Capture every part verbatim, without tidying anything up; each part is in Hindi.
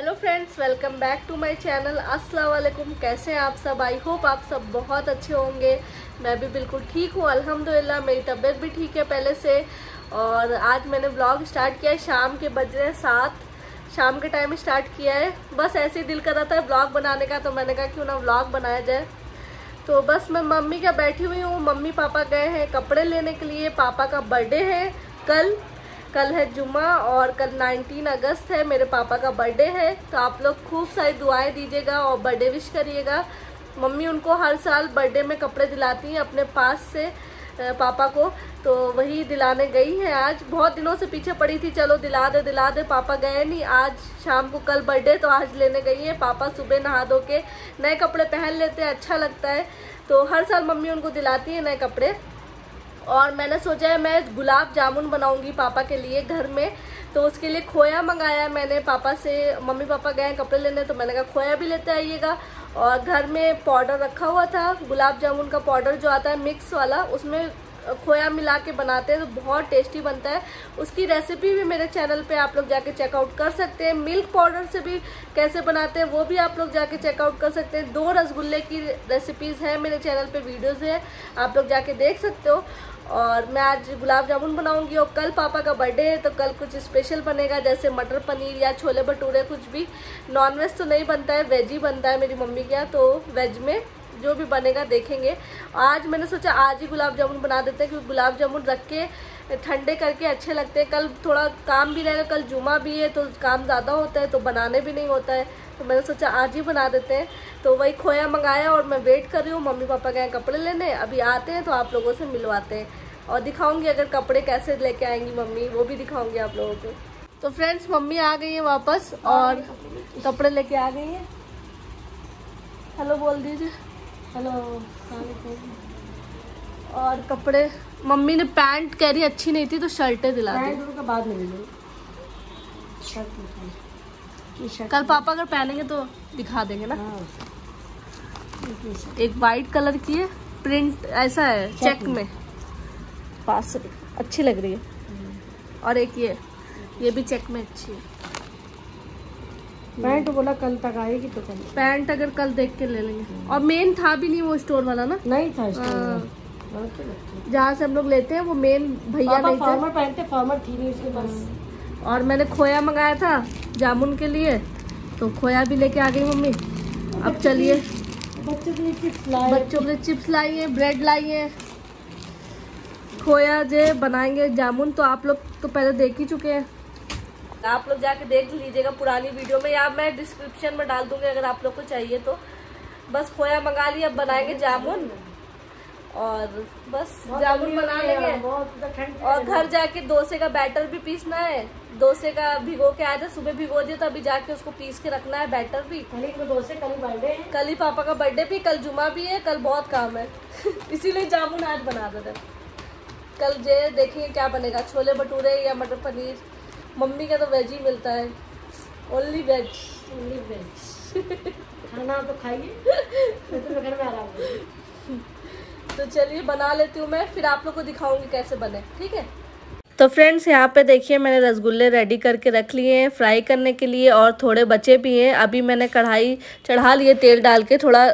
Hello friends, welcome back to my channel. अस्सलाम वालेकुम। कैसे हैं आप सब? आई होप आप सब बहुत अच्छे होंगे। मैं भी बिल्कुल ठीक हूँ अल्हम्दुलिल्लाह। मेरी तबीयत भी ठीक है पहले से। और आज मैंने व्लॉग स्टार्ट किया है, शाम के बज रहे हैं सात, शाम के टाइम स्टार्ट किया है। बस ऐसे ही दिल कर रहा था व्लॉग बनाने का, तो मैंने कहा क्यों ना व्लॉग बनाया जाए। तो बस मैं मम्मी के बैठी हुई हूँ। मम्मी पापा गए हैं कपड़े लेने के लिए। पापा का बर्थडे है कल, कल है जुम्मा और कल उन्नीस अगस्त है। मेरे पापा का बर्थडे है, तो आप लोग खूब सारी दुआएं दीजिएगा और बर्थडे विश करिएगा। मम्मी उनको हर साल बर्थडे में कपड़े दिलाती हैं अपने पास से पापा को, तो वही दिलाने गई हैं आज। बहुत दिनों से पीछे पड़ी थी, चलो दिला दे दिला दे, पापा गए नहीं। आज शाम को, कल बर्थडे तो आज लेने गई है। पापा सुबह नहा धो के नए कपड़े पहन लेते हैं, अच्छा लगता है। तो हर साल मम्मी उनको दिलाती है नए कपड़े। और मैंने सोचा है मैं गुलाब जामुन बनाऊंगी पापा के लिए घर में, तो उसके लिए खोया मंगाया मैंने पापा से। मम्मी पापा गए कपड़े लेने, तो मैंने कहा खोया भी लेते आइएगा। और घर में पाउडर रखा हुआ था, गुलाब जामुन का पाउडर जो आता है मिक्स वाला, उसमें खोया मिला के बनाते हैं तो बहुत टेस्टी बनता है। उसकी रेसिपी भी मेरे चैनल पे आप लोग जाके चेकआउट कर सकते हैं। मिल्क पाउडर से भी कैसे बनाते हैं वो भी आप लोग जाके चेकआउट कर सकते हैं। दो रसगुल्ले की रेसिपीज़ हैं मेरे चैनल पे, वीडियोस हैं, आप लोग जाके देख सकते हो। और मैं आज गुलाब जामुन बनाऊंगी और कल पापा का बर्थडे है, तो कल कुछ स्पेशल बनेगा, जैसे मटर पनीर या छोले भटूरे, कुछ भी। नॉनवेज तो नहीं बनता है, वेज ही बनता है मेरी मम्मी के यहाँ, तो वेज में जो भी बनेगा देखेंगे। आज मैंने सोचा आज ही गुलाब जामुन बना देते हैं, क्योंकि गुलाब जामुन रख के ठंडे करके अच्छे लगते हैं। कल थोड़ा काम भी रहेगा, कल जुमा भी है तो काम ज़्यादा होता है, तो बनाने भी नहीं होता है, तो मैंने सोचा आज ही बना देते हैं। तो वही खोया मंगाया और मैं वेट कर रही हूँ। मम्मी पापा गए कपड़े लेने, अभी आते हैं तो आप लोगों से मिलवाते हैं और दिखाऊंगी अगर कपड़े कैसे लेके आएंगी मम्मी, वो भी दिखाऊंगी आप लोगों को। तो फ्रेंड्स मम्मी आ गई है वापस और कपड़े लेके आ गई है। हेलो बोल दीजिए। हेलो। और कपड़े मम्मी ने, पैंट कह रही अच्छी नहीं थी तो शर्टें दिला दी। बाद में कल पापा अगर पहनेंगे तो दिखा देंगे ना। एक वाइट कलर की है, प्रिंट ऐसा है चेक में, पास से अच्छी लग रही है। और एक ये ये भी चेक में अच्छी है। पैंट बोला कल तक आएगी तो कल पैंट अगर कल देख के ले लेंगे। और मेन था भी नहीं वो स्टोर वाला ना, नहीं था स्टोर जहाँ से हम लोग लेते हैं, वो मेन भैया नहीं था। फॉर्मल पहनते, फॉर्मल थी नहीं उसके पास। और मैंने खोया मंगाया था जामुन के लिए, तो खोया भी लेके आ गई मम्मी। अब चलिए बच्चों के लिए चिप्स लाए, बच्चों के लिए चिप्स लाई है, ब्रेड लाई है। खोया जे बनाएंगे जामुन, तो आप लोग तो पहले देख ही चुके हैं, आप लोग जाके देख लीजिएगा पुरानी वीडियो में, या मैं डिस्क्रिप्शन में डाल दूंगी अगर आप लोग को चाहिए तो। बस खोया मंगा लिया, अब बनाएंगे जामुन और बस जामुन बना लेंगे। और घर जाके डोसे का बैटर भी पीसना है। डोसे का भिगो के आया था सुबह, भिगो दिया था, अभी जाके उसको पीस के रखना है बैटर भी। डोसे कल बर्थडे है, कल ही पापा का बर्थडे भी, कल जुमा भी है, कल बहुत काम है इसीलिए जामुन आज बना देते। कल जे देखेंगे क्या बनेगा, छोले भटूरे या मटर पनीर। मम्मी का तो वेज ही मिलता है, ओनली वेज, ओनली वेज खाना तो खाइए तो घर में आराम। तो चलिए बना लेती हूँ मैं, फिर आप लोग को दिखाऊंगी कैसे बने, ठीक है। तो फ्रेंड्स यहाँ पे देखिए मैंने रसगुल्ले रेडी करके रख लिए हैं फ्राई करने के लिए, और थोड़े बचे भी हैं। अभी मैंने कढ़ाई चढ़ा लिए, तेल डाल के थोड़ा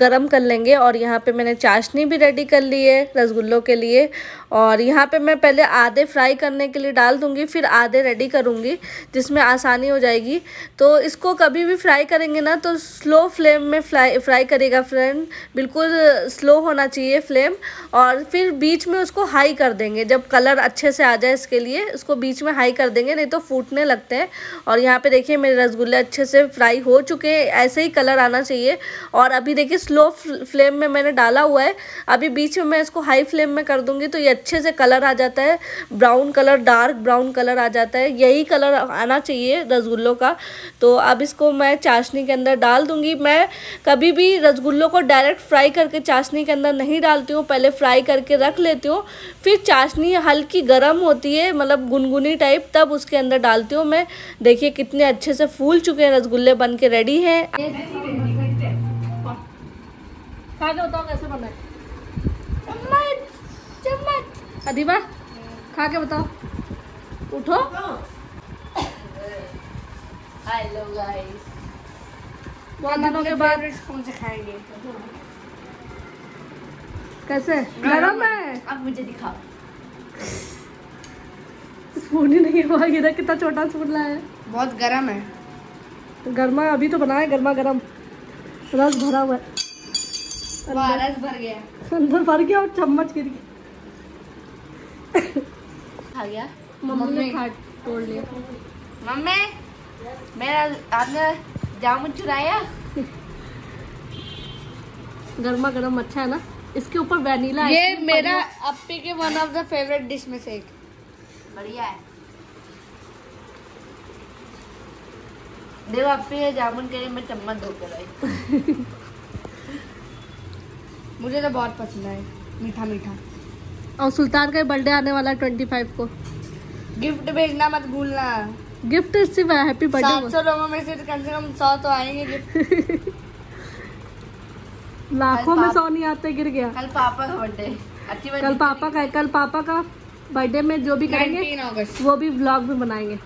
गरम कर लेंगे। और यहाँ पे मैंने चाशनी भी रेडी कर ली है रसगुल्लों के लिए। और यहाँ पे मैं पहले आधे फ्राई करने के लिए डाल दूँगी, फिर आधे रेडी करूँगी, जिसमें आसानी हो जाएगी। तो इसको कभी भी फ्राई करेंगे ना तो स्लो फ्लेम में फ्राई फ्राई करेगा फ्रेंड, बिल्कुल स्लो होना चाहिए फ्लेम। और फिर बीच में उसको हाई कर देंगे, जब कलर अच्छे से आ जाए इसके लिए उसको बीच में हाई कर देंगे, नहीं तो फूटने लगते हैं। और यहाँ पे देखिए मेरे रसगुल्ले अच्छे से फ्राई हो चुके हैं, ऐसे ही कलर आना चाहिए। और अभी देखिए स्लो फ्लेम में मैंने डाला हुआ है, अभी बीच में मैं इसको हाई फ्लेम में कर दूंगी तो ये अच्छे से कलर आ जाता है, brown colour, dark brown colour आ जाता है। यही कलर आना चाहिए रसगुल्लों का। तो अब इसको मैं चाशनी के अंदर डाल दूँगी। मैं कभी भी रसगुल्लों को डायरेक्ट फ्राई करके चाशनी के अंदर नहीं डालती हूँ, पहले फ्राई करके रख लेती हूँ, फिर चाशनी हल्की गर्म होती है, मतलब गुनगुनी टाइप, तब उसके अंदर डालती हूँ मैं। देखिए कितने अच्छे से फूल चुके हैं रसगुल्ले, बन के रेडी हैं। कैसे बना है अदीबा, खा के बताओ। उठो हेलो गाइस, बहुत दिनों के बाद स्पॉन्ज खाएंगे। कैसे? गरम है। अब मुझे दिखाओ। स्पून ही नहीं हुआ, ये देख कितना छोटा स्पून लाया है। बहुत गरम है। गर्मा अभी तो बनाया, गर्मा गर्म रस भरा हुआ है। रस भर गया, अंदर भर गया और चम्मच गिर गया। खा गया मम्मी, खा तोड़ लिया। मम्मी मेरा आपने जामुन चुराया। गर्मा गर्म अच्छा है ना। इसके ऊपर वैनिला, ये मेरा अप्पी के one of the favourite dish में से एक। बढ़िया है। देखो अप्पी ये जामुन के लिए मैं चम्मच धोकर आई। मुझे तो बहुत पसंद है, मीठा मीठा। और सुल्तान का बर्थडे आने वाला है पच्चीस को। गिफ्ट भेजना मत भूलना। गिफ्ट सिर्फ हैप्पी बर्थडे। सात सौ लोगों में से कम से कम सौ तो आएंगे गिफ्ट। लाखों में सौ नहीं आते, गिर गया। कल पापा का बर्थडे, कल पापा का कल पापा का बर्थडे में जो भी करेंगे वो भी व्लॉग में बनाएंगे।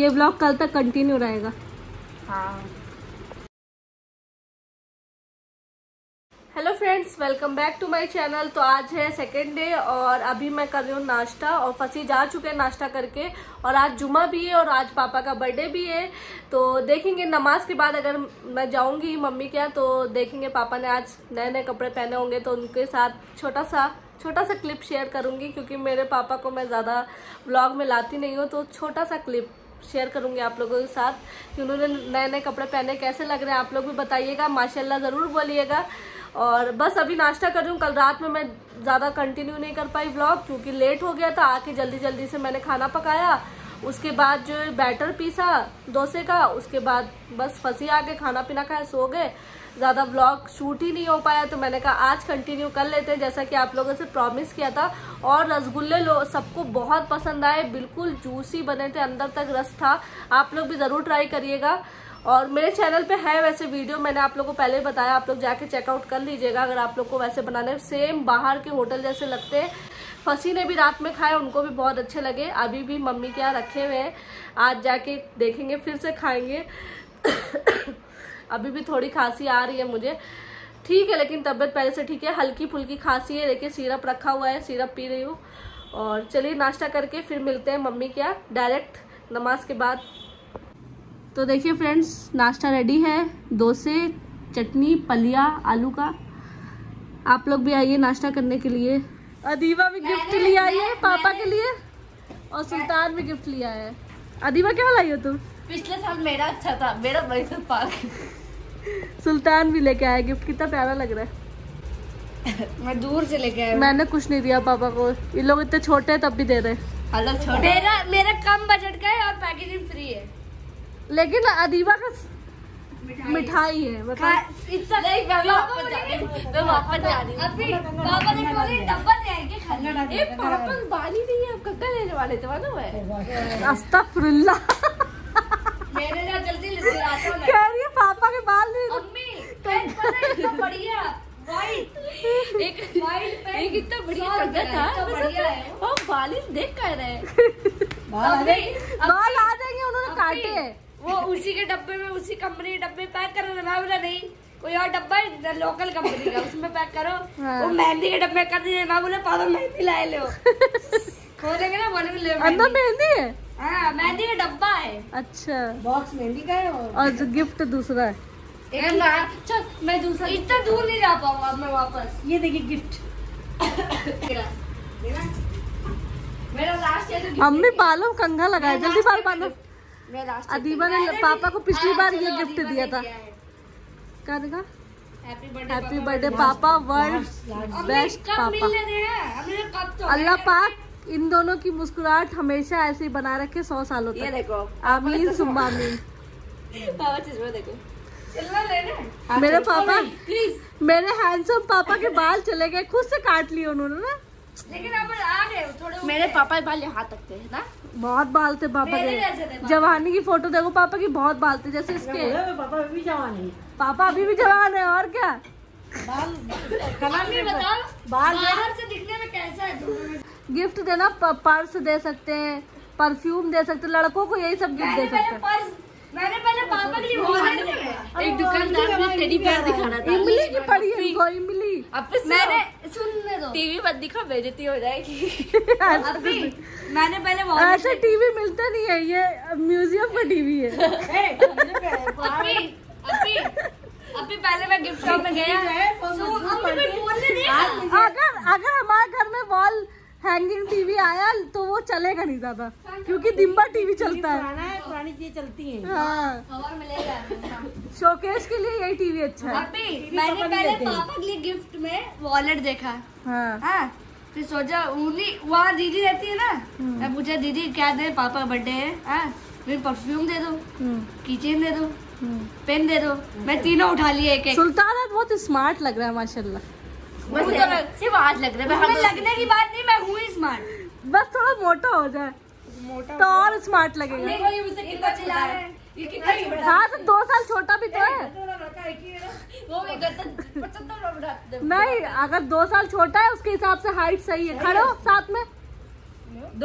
ये व्लॉग कल तक कंटिन्यू रहेगा। हाँ। Hello friends, welcome back to my channel. तो आज है सेकेंड डे और अभी मैं कर रही हूँ नाश्ता, और फंसी जा चुके हैं नाश्ता करके। और आज जुमा भी है और आज पापा का बर्थडे भी है। तो देखेंगे नमाज के बाद, अगर मैं जाऊँगी मम्मी के यहाँ तो देखेंगे पापा ने आज नए नए कपड़े पहने होंगे, तो उनके साथ छोटा सा छोटा सा क्लिप शेयर करूँगी, क्योंकि मेरे पापा को मैं ज़्यादा व्लॉग में लाती नहीं हूँ। तो छोटा सा क्लिप शेयर करूंगी आप लोगों के साथ कि उन्होंने नए नए कपड़े पहने, कैसे लग रहे हैं। आप लोग भी बताइएगा, माशाल्लाह ज़रूर बोलिएगा। और बस अभी नाश्ता कर रही हूँ। कल रात में मैं ज़्यादा कंटिन्यू नहीं कर पाई व्लॉग, क्योंकि लेट हो गया था। आके जल्दी जल्दी से मैंने खाना पकाया, उसके बाद जो बैटर पीसा डोसे का, उसके बाद बस फंसी आके खाना पीना खाए, सो गए। ज़्यादा व्लॉग शूट ही नहीं हो पाया, तो मैंने कहा आज कंटिन्यू कर लेते हैं, जैसा कि आप लोगों से प्रॉमिस किया था। और रसगुल्ले लोग सबको बहुत पसंद आए, बिल्कुल जूसी बने थे, अंदर तक रस था। आप लोग भी ज़रूर ट्राई करिएगा। और मेरे चैनल पे है वैसे वीडियो, मैंने आप लोगों को पहले बताया, आप लोग जाके चेकआउट कर लीजिएगा अगर आप लोग को वैसे बनाने। सेम बाहर के होटल जैसे लगते हैं। फसी ने भी रात में खाए, उनको भी बहुत अच्छे लगे। अभी भी मम्मी के यहाँ रखे हुए हैं, आज जाके देखेंगे, फिर से खाएंगे। अभी भी थोड़ी खांसी आ रही है मुझे, ठीक है, लेकिन तबीयत पहले से ठीक है। हल्की फुल्की खांसी है, देखिए सिरप रखा हुआ है, सिरप पी रही हूँ। और चलिए नाश्ता करके फिर मिलते हैं मम्मी के यहाँ डायरेक्ट नमाज के बाद। तो देखिए फ्रेंड्स, नाश्ता रेडी है। डोसे, चटनी, पलिया आलू का। आप लोग भी आइए नाश्ता करने के लिए। अदीबा भी गिफ्ट लिया है पापा के लिए, और सुल्तान भी गिफ्ट लिया है। अदीबा क्या लाई हो तुम? पिछले साल मेरा अच्छा था, मेरा बर्थडे पार्क। सुल्तान भी लेके आया गिफ्ट, कितना प्यारा लग रहा है। मैं दूर से लेके आया, मैंने कुछ नहीं दिया पापा को। ये लोग इतने छोटे हैं तब भी दे रहे। मेरा मेरा कम बजट का है और पैकेजिंग फ्री है, लेकिन अदीबा का मिठाई है। इतना नहीं, मैं वापस जा रही हूं। पापा ने बोले डब्बा ले आएंगे खाना। ये पापा बाली नहीं है, आपका कल लेने वाले थे मालूम है। अस्तगफुरुल्लाह, मेरे ना जल्दी ले आता हूं। कह रही है पापा के बाल नहीं, मम्मी पेंट पता है कितना बढ़िया वाइट, एक वाइट पेंट, एक इतना बढ़िया पर्दा था, इतना बढ़िया है। ओ बाली देख कर रहे बाल बाल आ जाएंगे, उन्होंने काटे हैं। वो उसी के डब्बे में, उसी कंपनी के डब्बे पैक करो ना। बोला नहीं, कोई और डब्बा है लोकल कंपनी का, उसमें पैक करो। हाँ। वो मेहंदी के डब्बे कर दीजिए। माँ बोले पापा मेहंदी लाए, लो खोलेंगे ना, बोले ले अंदर मेहंदी है। हाँ, मेहंदी का डब्बा है। अच्छा, बॉक्स मेहंदी का है और, और गिफ्ट दूसरा है। अच्छा मैं दूसरा, इतना दूर नहीं जा पाऊंगा मैं वापस। ये देखिए गिफ्ट। मम्मी बालों कंघा लगाए, जल्दी बाल बांधो। अदीबा ने पापा को पिछली बार ये गिफ्ट दिया था। क्या देखा? हैप्पी बर्थडे पापा, वर्ल्ड बेस्ट पापा। अल्लाह पाक इन दोनों की मुस्कुराहट हमेशा ऐसे ही बना रखे सौ सालों तक। ये देखो, आमीन सुम्मा आमीन। पापा चश्मा देखो, मेरे पापा, मेरे हैंडसम पापा के बाल चले गए, खुद से काट लिए उन्होंने ना। लेकिन अब आ गए थोड़े। मेरे पापा के बाल यहाँ तक थे ना, बहुत बाल थे पापा के। जवानी की फोटो देखो, पापा की बहुत बाल थे, जैसे इसके। पापा अभी भी जवान है, पापा अभी भी जवान है। और क्या बाल, बताओ बाल बाहर से दिखने में कैसा है। गिफ्ट देना, पर्स दे सकते हैं, परफ्यूम दे सकते हैं, लड़कों को यही सब गिफ्ट दे सकते हैं। मैंने पहले पापा के लिए बहुत एक दुकानदार ने टेडी बेयर दिखाना था, इमली की पड़ी है वो इमली। अब मैंने सुनने दो, टीवी मत दिखा बेइज्जती हो जाएगी। अभी मैंने पहले ऐसा टीवी मिलता नहीं है, ये म्यूजियम का टीवी है। अभी अभी पहले मैं गिफ्ट शॉप में गया है, अगर अगर हमारे घर में वॉल हैंगिंग टीवी आया तो वो चलेगा नहीं ज्यादा, क्योंकि दिन भर टीवी चलता है, पुरानी चीजें चलती हैं। हाँ, मिलेगा शोकेस के लिए यही टीवी अच्छा है। मैंने पहले पापा के लिए गिफ्ट में वॉलेट देखा, फिर सोचा उंगली वहाँ दीदी रहती है ना, मैं पूछा दीदी क्या दे, पापा का बर्थडे है, फिर परफ्यूम दे दो, कीचेन दे दो, पेन दे दो, मैं तीनों उठा लिए एक एक। सुल्तान बहुत स्मार्ट लग रहा है माशाल्लाह। बस तो सिर्फ आज लग रहा है, लगने की बात नहीं, मैं हूँ स्मार्ट, बस थोड़ा मोटा हो जाए तो और स्मार्ट लगेगा। ये मुझसे कितना चिल्ला रहा है, ये कितना, हाँ तो दो साल छोटा भी तो है वो भी गलत नहीं, अगर दो साल छोटा है उसके हिसाब से हाइट सही है। खड़े हो साथ में,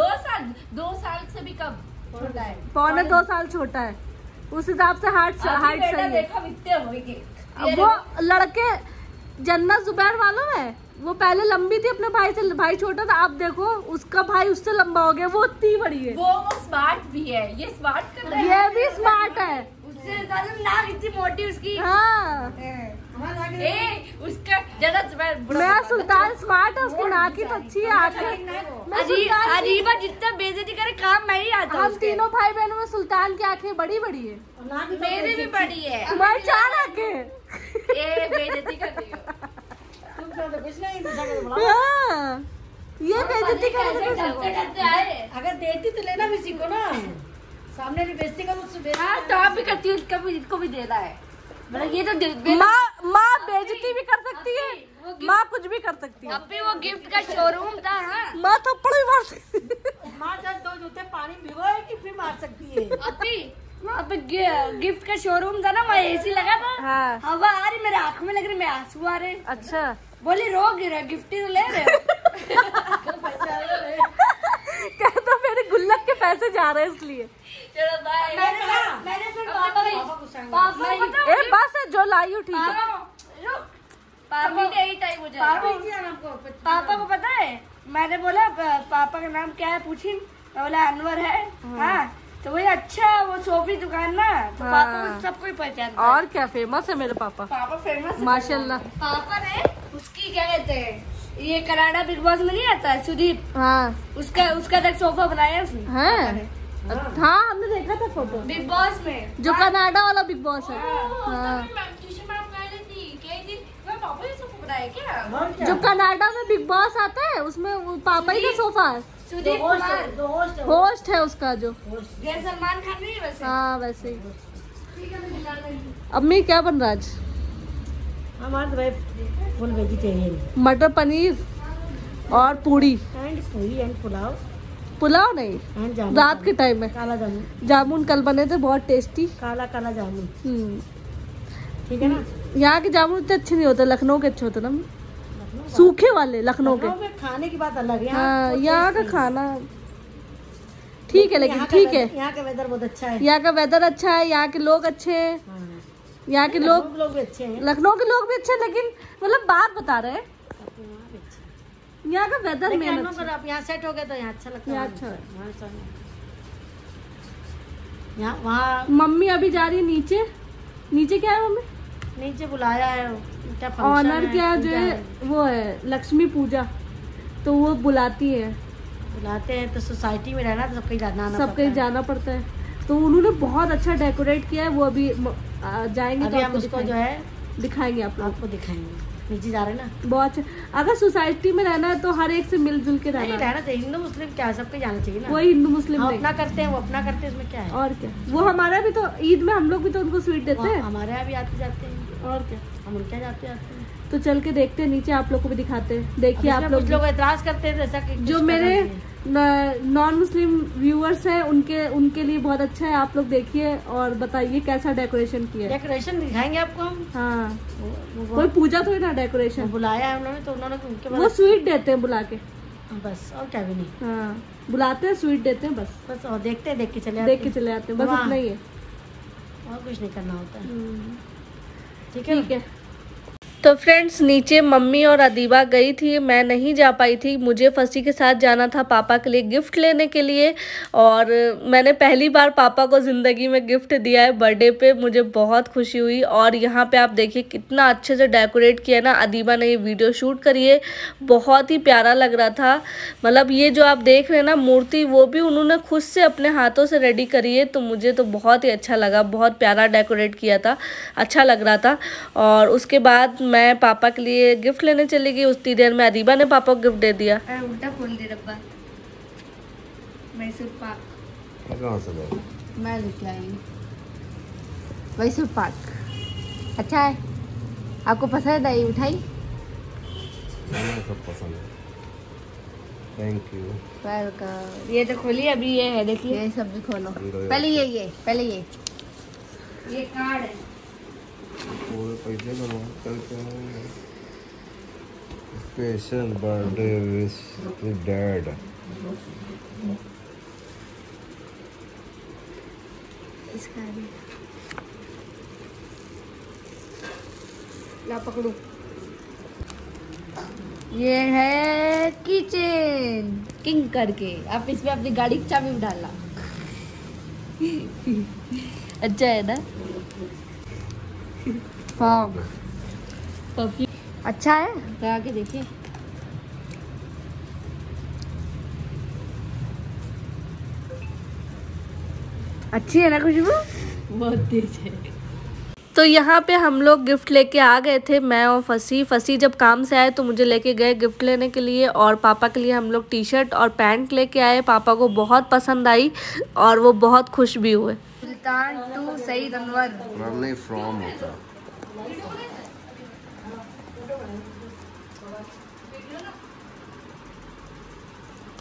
दो साल दो साल से भी कम छोटा है, पौने दो साल छोटा है, उस हिसाब से हाइट हाइट सही है। वो लड़के जन्नत जुबैर वालों है, वो पहले लंबी थी, अपने भाई से भाई छोटा था, आप देखो उसका भाई उससे लंबा हो गया, वो इतनी बड़ी है। वो वो स्मार्ट भी है, ये स्मार्ट कर रहा है, ये भी स्मार्ट है, उससे ज़्यादा नाक इतनी मोटी उसकी। हाँ ए, उसका मैं सुल्तान स्मार्ट है, उसकी नाक ही अच्छी है। आँखें अदीबा जितना बेइज्जती करे काम मैं ही आता। हम तीनों भाई बहनों में सुल्तान की आँखें बड़ी बड़ी है, मेरी भी बड़ी है, मैं चार आँखें। ये बेइज्जती करती हो तो कुछ नहीं, ये बेइज्जती कर, अगर देती तो लेना किसी को ना, सामने भी बेइज्जती करो तो आप भी करती हो, कभी इसको भी देना है, मतलब ये तो माँ माँ बेइज्जती भी कर सकती है, माँ कुछ भी कर सकती है। अभी वो गिफ्ट का शोरूम था, माँ थप्पड़ भी मार सकती, माँ जब दो जूते पानी भिगोएगी फिर मार सकती है। अभी अब गिफ्ट का शोरूम था ना, वहाँ एसी लगा था, हाँ। हवा आ रही, मेरे आँख में लग रही, मेरे आंसू आ रहे। अच्छा बोली रो गिरा, गिफ्ट तो ले रहे क्या, तो मेरे गुल्लक के पैसे जा रहे हैं इसलिए। चलो बाय। मैंने मैंने फिर पापा पापा ए बस जो लाई उठी पापा के ही टाइम हो जाएगा। पापा को पता है मैंने बोला पापा का नाम क्या है, पूछी मैं बोला अनवर है, हाँ तो वही अच्छा वो सोफी दुकान ना, तो हाँ। पापा को सबको ही पहचानता है, और क्या फेमस है मेरे पापा, पापा फेमस माशाल्लाह। पापा ने उसकी क्या कहते हैं, ये कनाडा बिग बॉस में नहीं आता है सुदीप, हाँ। उसका उसका तक सोफा बनाया उसने, हाँ। हाँ हमने देखा था फोटो बिग बॉस में, जो कनाडा वाला बिग बॉस है, जो कनाडा में बिग बॉस आता है उसमें पापा ही का सोफा है, सुदीप होस्ट, होस्ट है उसका, जो सलमान खान नहीं वैसे, हाँ वैसे ही। अम्मी क्या बन रहा आज हमारे, फुल वेजिटेरियन, मटर पनीर और पूरी एंड पूरी एंड पुलाव, पुलाव नहीं रात के टाइम में काला जामुन, जामुन कल बने थे बहुत टेस्टी, काला काला जामुन ठीक है ना। यहाँ के जामुन इतने अच्छे नहीं होते, लखनऊ के अच्छे होते ना, सूखे वाले लखनऊ के, के खाने की बात अलग है। हाँ यहाँ का खाना ठीक है, लेकिन ठीक है यहाँ का वेदर बहुत अच्छा है, यहाँ का वेदर अच्छा है, यहाँ के लोग अच्छे हैं, यहाँ के लोग लोग भी अच्छे हैं, लखनऊ के लोग भी अच्छे हैं, लेकिन मतलब बात बता रहे हैं यहाँ का वेदर में आप यहाँ सेट हो गए तो यहाँ अच्छा लगता है, अच्छा यहाँ वहाँ। मम्मी अभी जा रही है नीचे, नीचे क्या है मम्मी, नीचे बुलाया है ऑनर क्या जो है वो है लक्ष्मी पूजा, तो वो बुलाती है, बुलाते हैं तो सोसाइटी में रहना तो सबको जाना सबको जाना पड़ता है, तो उन्होंने बहुत अच्छा डेकोरेट किया है, वो अभी जाएंगे तो आपको जो है दिखाएंगे, आप लोग को दिखाएंगे। नीचे जा रहे ना, बहुत अच्छा, अगर सोसाइटी में रहना है तो हर एक से मिलजुल के रहना रहना चाहिए, हिंदू मुस्लिम क्या सबके जाना चाहिए ना, वो हिंदू मुस्लिम अपना करते हैं, वो अपना करते हैं, इसमें क्या है, और क्या वो हमारा भी तो ईद में हम लोग भी तो उनको स्वीट देते हैं, हमारे यहाँ भी आते जाते हैं, और क्या हम लोग क्या जाते हैं। तो चल के देखते हैं नीचे, आप लोग को भी दिखाते हैं, देखिए आप लोग लोग एतराज करते हैं जैसा, जो मेरे नॉन मुस्लिम व्यूअर्स हैं उनके उनके लिए बहुत अच्छा है, आप लोग देखिए और बताइए कैसा डेकोरेशन किया है, डेकोरेशन दिखाएंगे आपको हम, हाँ वो, वो कोई पूजा थोड़ी ना, डेकोरेशन बुलाया है उन्होंने तो उन्होंने वो स्वीट देते हैं बुला के, बस और क्या भी नहीं, हाँ बुलाते हैं स्वीट देते हैं बस बस, और देखते हैं देख के चले देख के चले आते हैं, बस इतना ही है। और कुछ नहीं करना होता है। ठीक है, ठीक है। तो फ्रेंड्स, नीचे मम्मी और अदीबा गई थी, मैं नहीं जा पाई थी, मुझे फसी के साथ जाना था पापा के लिए गिफ्ट लेने के लिए। और मैंने पहली बार पापा को ज़िंदगी में गिफ्ट दिया है बर्थडे पे, मुझे बहुत खुशी हुई। और यहाँ पे आप देखिए कितना अच्छे से डेकोरेट किया ना अदीबा ने, ये वीडियो शूट करी है, बहुत ही प्यारा लग रहा था। मतलब ये जो आप देख रहे हैं ना मूर्ति, वो भी उन्होंने खुद से अपने हाथों से रेडी करी है, तो मुझे तो बहुत ही अच्छा लगा, बहुत प्यारा डेकोरेट किया था, अच्छा लग रहा था। और उसके बाद मैं पापा के लिए गिफ्ट लेने चली गई, उस देर में अदीबा ने पापा को गिफ्ट दे दिया। उल्टा खोल दे रब्बा, मैसूर पाक कहाँ से लाए? मैं लाई मैसूर पाक। अच्छा है, आपको पसंद आई? उठाई सब पसंद है। Thank you, welcome. ये तो खोलिए, अभी ये है, देखिए ये सब भी खोलो। पहले ये ये पहले ये ये कार्ड है, पैसे special birthday wish to dad. ला पकड़ू, ये है किचन किंग करके, आप इसमें अपनी गाड़ी की चाबी भी डालना। अच्छा है ना? परफ्यूम अच्छा है, लगा के देखिए। अच्छी है ना खुशबू? बहुत तेज है। तो यहाँ पे हम लोग गिफ्ट लेके आ गए थे, मैं और फसी फसी जब काम से आए तो मुझे लेके गए गिफ्ट लेने के लिए, और पापा के लिए हम लोग टी शर्ट और पैंट लेके आए। पापा को बहुत पसंद आई और वो बहुत खुश भी हुए। सुल्तान टू सईद अनवर नहीं फ्रॉम होता।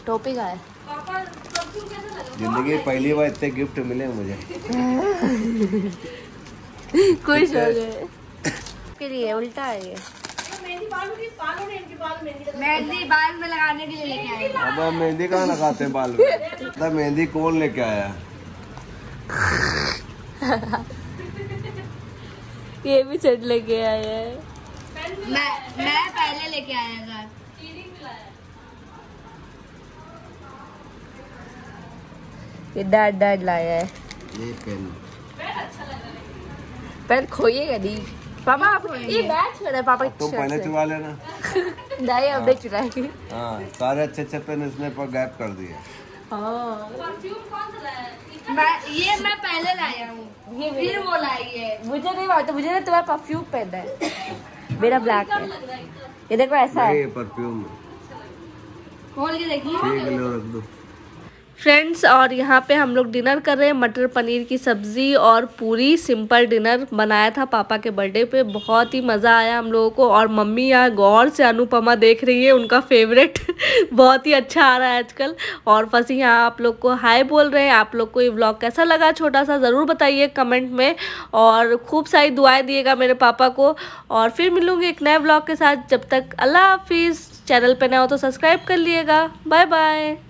टोपी का है। जिंदगी पहली बार इतने गिफ्ट मिले मुझे। खुश हो गए के लिए उल्टा है ये। मेहंदी बाल में लगाने के लिए लेके आए। अब हम मेहंदी कहाँ लगाते हैं बाल में? मेहंदी कौन लेके आया? ये भी चट लेके आया है। मैं मैं पहले लेके आया था। ये डैड डैड लाया है। ये पेन अच्छा लग रहा है। पेन खोइएगा दी पापा, आप ये बैग छोड़ा पापा की। तुम पहले चुरा लेना दाई, अब देख चुराएगी। हाँ, सारे अच्छे अच्छे पेन इसने पर गैप कर दिए। हाँ, परफ्यूम कौन सा लाया है? मैं ये मैं पहले लाया हूँ, ये फिर वो लाई है। मुझे नहीं मालूम, मुझे ना तुम्हारा परफ्यूम पहनना है। मेरा ब्लैक है, ये देखो ऐसा है परफ्यूम। खोल के देखिए फ्रेंड्स। और यहाँ पे हम लोग डिनर कर रहे हैं, मटर पनीर की सब्ज़ी और पूरी। सिंपल डिनर बनाया था पापा के बर्थडे पे, बहुत ही मज़ा आया हम लोगों को। और मम्मी यहाँ गौर से अनुपमा देख रही है, उनका फेवरेट बहुत ही अच्छा आ रहा है आजकल। और फसी यहाँ आप लोग को हाय बोल रहे हैं। आप लोग को ये व्लॉग कैसा लगा छोटा सा, ज़रूर बताइए कमेंट में, और खूब सारी दुआएँ दिएगा मेरे पापा को। और फिर मिलूँगी एक नए व्लॉग के साथ, जब तक अल्लाह हाफिज़। चैनल पर नया हो तो सब्सक्राइब कर लिएगा। Bye bye.